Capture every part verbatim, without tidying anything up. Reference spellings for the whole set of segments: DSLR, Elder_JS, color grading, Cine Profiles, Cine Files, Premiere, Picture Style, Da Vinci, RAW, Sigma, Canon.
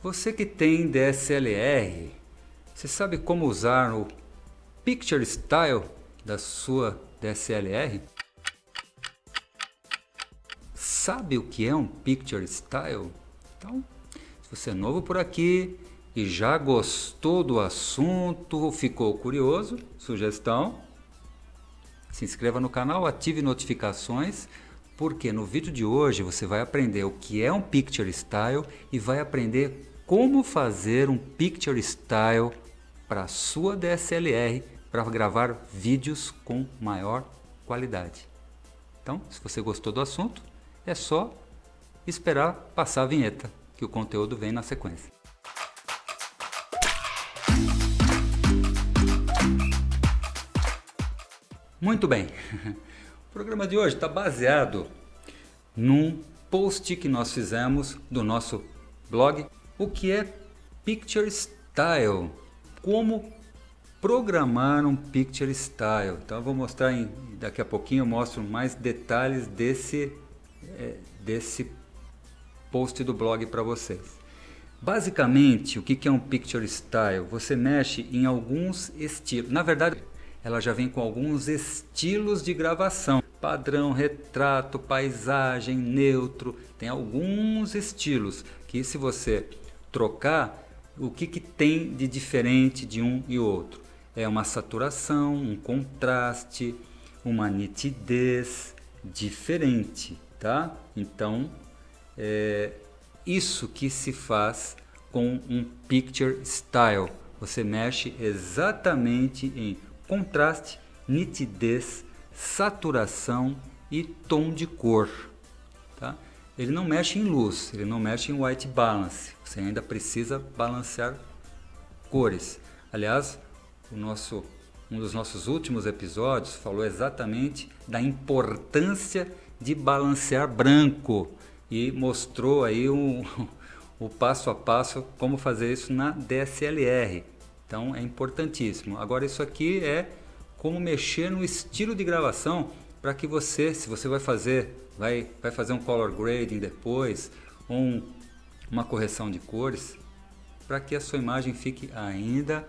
Você que tem D S L R, você sabe como usar o Picture Style da sua D S L R? Sabe o que é um Picture Style? Então, se você é novo por aqui e já gostou do assunto, ficou curioso, sugestão, se inscreva no canal, ative notificações, porque no vídeo de hoje você vai aprender o que é um Picture Style e vai aprender como fazer um Picture Style para sua D S L R, para gravar vídeos com maior qualidade. Então, se você gostou do assunto, é só esperar passar a vinheta, que o conteúdo vem na sequência. Muito bem, o programa de hoje está baseado num post que nós fizemos do nosso blog, o que é Picture Style, como programar um Picture Style. Então eu vou mostrar, em, daqui a pouquinho eu mostro mais detalhes desse, é, desse post do blog para vocês. Basicamente, o que é um Picture Style? Você mexe em alguns estilos, na verdade ela já vem com alguns estilos de gravação, padrão, retrato, paisagem, neutro, tem alguns estilos que, se você trocar, o que, que tem de diferente de um e outro? É uma saturação, um contraste, uma nitidez diferente, tá? Então, é isso que se faz com um Picture Style. Você mexe exatamente em contraste, nitidez, saturação e tom de cor, tá? Ele não mexe em luz, ele não mexe em white balance, você ainda precisa balancear cores. Aliás, o nosso, um dos nossos últimos episódios falou exatamente da importância de balancear branco e mostrou aí o, o passo a passo como fazer isso na D S L R, então é importantíssimo. Agora isso aqui é como mexer no estilo de gravação para que você, se você vai fazer Vai, vai fazer um color grading depois, ou um, uma correção de cores, para que a sua imagem fique ainda,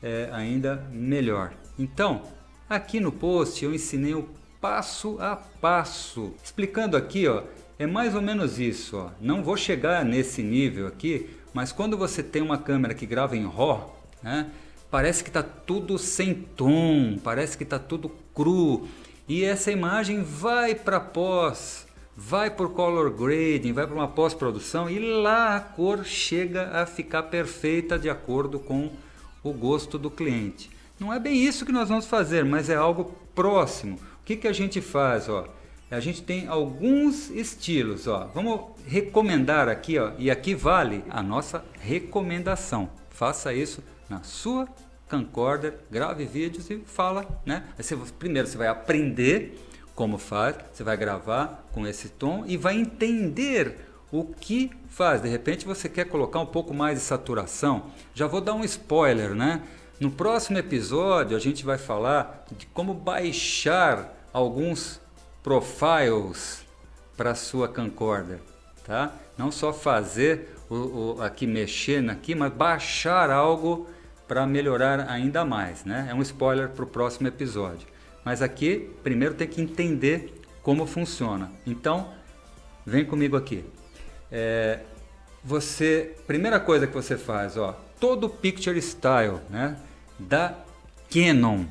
é, ainda melhor. Então, aqui no post eu ensinei o passo a passo, explicando aqui, ó, é mais ou menos isso, ó. Não vou chegar nesse nível aqui, mas quando você tem uma câmera que grava em RAW, né, parece que está tudo sem tom, parece que está tudo cru, e essa imagem vai para pós, vai para o color grading, vai para uma pós-produção e lá a cor chega a ficar perfeita de acordo com o gosto do cliente. Não é bem isso que nós vamos fazer, mas é algo próximo. O que, que a gente faz? Ó? A gente tem alguns estilos. Ó. Vamos recomendar aqui, ó, e aqui vale a nossa recomendação. Faça isso na sua camcorder, grave vídeos e fala, né? Você, primeiro você vai aprender como faz, você vai gravar com esse tom e vai entender o que faz. De repente você quer colocar um pouco mais de saturação. Já vou dar um spoiler, né? No próximo episódio a gente vai falar de como baixar alguns profiles para sua camcorder, tá? Não só fazer o, o aqui mexendo aqui, mas baixar algo para melhorar ainda mais, né? É um spoiler para o próximo episódio. Mas aqui, primeiro tem que entender como funciona. Então, vem comigo aqui. É, você, primeira coisa que você faz, ó, todo Picture Style, né, da Canon,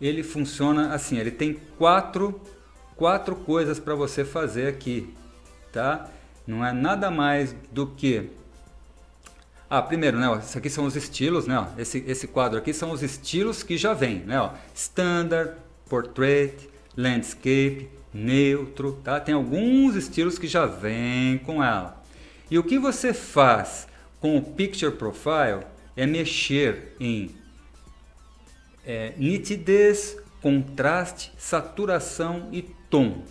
ele funciona assim. Ele tem quatro, quatro coisas para você fazer aqui, tá? Não é nada mais do que Ah, primeiro, né, ó, isso aqui são os estilos, né, ó, esse, esse quadro aqui são os estilos que já vem, né, ó, Standard, Portrait, Landscape, Neutro, tá? Tem alguns estilos que já vem com ela. E o que você faz com o Picture Profile é mexer em é, nitidez, contraste, saturação e tom.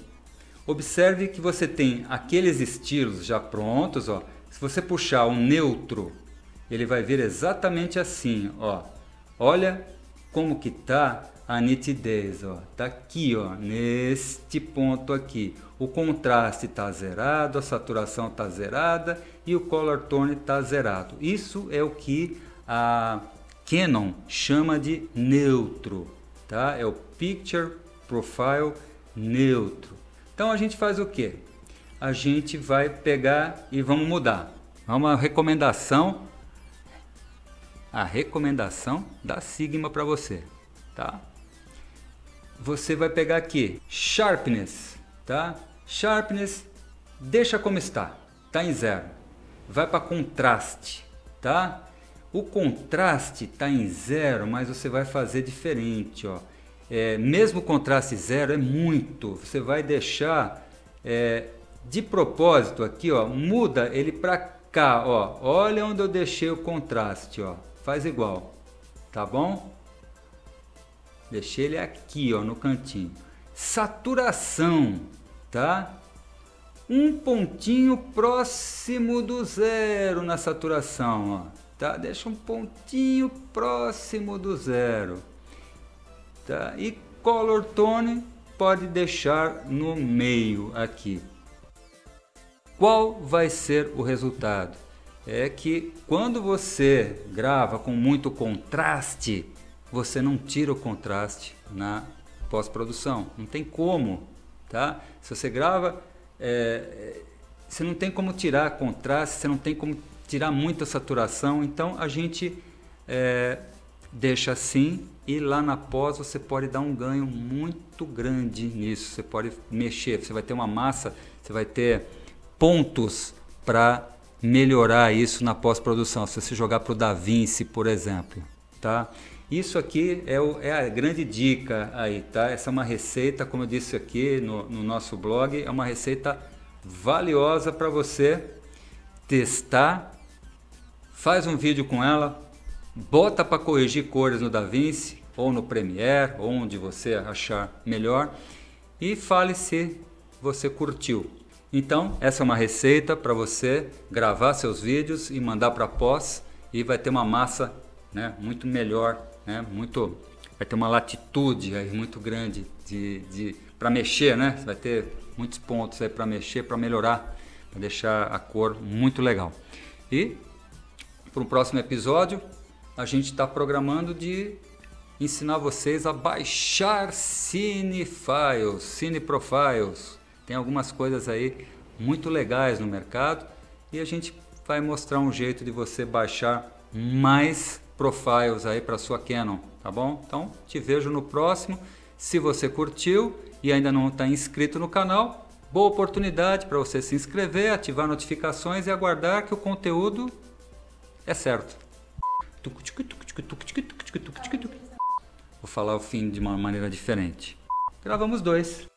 Observe que você tem aqueles estilos já prontos, ó. Se você puxar o neutro, ele vai vir exatamente assim, ó. Olha como que tá a nitidez, ó. Tá aqui, ó, neste ponto aqui. O contraste tá zerado, a saturação tá zerada e o color tone está zerado. Isso é o que a Canon chama de neutro, tá? É o Picture Profile neutro. Então a gente faz o que? A gente vai pegar e vamos mudar. É uma recomendação, a recomendação da Sigma para você, tá? Você vai pegar aqui Sharpness, tá? Sharpness deixa como está, tá em zero. Vai para contraste, tá? O contraste está em zero, mas você vai fazer diferente, ó. É, mesmo contraste zero é muito. Você vai deixar é, de propósito aqui, ó. Muda ele para cá, ó. Olha onde eu deixei o contraste, ó. Faz igual, tá bom? Deixei ele aqui, ó, no cantinho. Saturação, tá? Um pontinho próximo do zero na saturação, ó. Tá? Deixa um pontinho próximo do zero, tá? E color tone pode deixar no meio aqui. Qual vai ser o resultado? É que quando você grava com muito contraste, você não tira o contraste na pós-produção, não tem como, tá? Se você grava, é, você não tem como tirar contraste, você não tem como tirar muita saturação, então a gente é, deixa assim, e lá na pós você pode dar um ganho muito grande nisso, você pode mexer, você vai ter uma massa, você vai ter pontos para melhorar isso na pós-produção, se você jogar para o Da Vinci, por exemplo, tá? Isso aqui é, o, é a grande dica aí, tá? Essa é uma receita, como eu disse aqui no, no nosso blog, é uma receita valiosa para você testar. Faz um vídeo com ela, bota para corrigir cores no Da Vinci ou no Premiere, ou onde você achar melhor, e fale se você curtiu. Então essa é uma receita para você gravar seus vídeos e mandar para pós, e vai ter uma massa, né, muito melhor, né, muito, vai ter uma latitude aí muito grande de, de para mexer, né? Você vai ter muitos pontos aí para mexer, para melhorar, para deixar a cor muito legal. E para o próximo episódio, a gente está programando de ensinar vocês a baixar Cine Files, Cine Profiles. Tem algumas coisas aí muito legais no mercado, e a gente vai mostrar um jeito de você baixar mais profiles aí para sua Canon, tá bom? Então te vejo no próximo. Se você curtiu e ainda não está inscrito no canal, boa oportunidade para você se inscrever, ativar notificações e aguardar que o conteúdo é certo. Vou falar o fim de uma maneira diferente. Gravamos dois.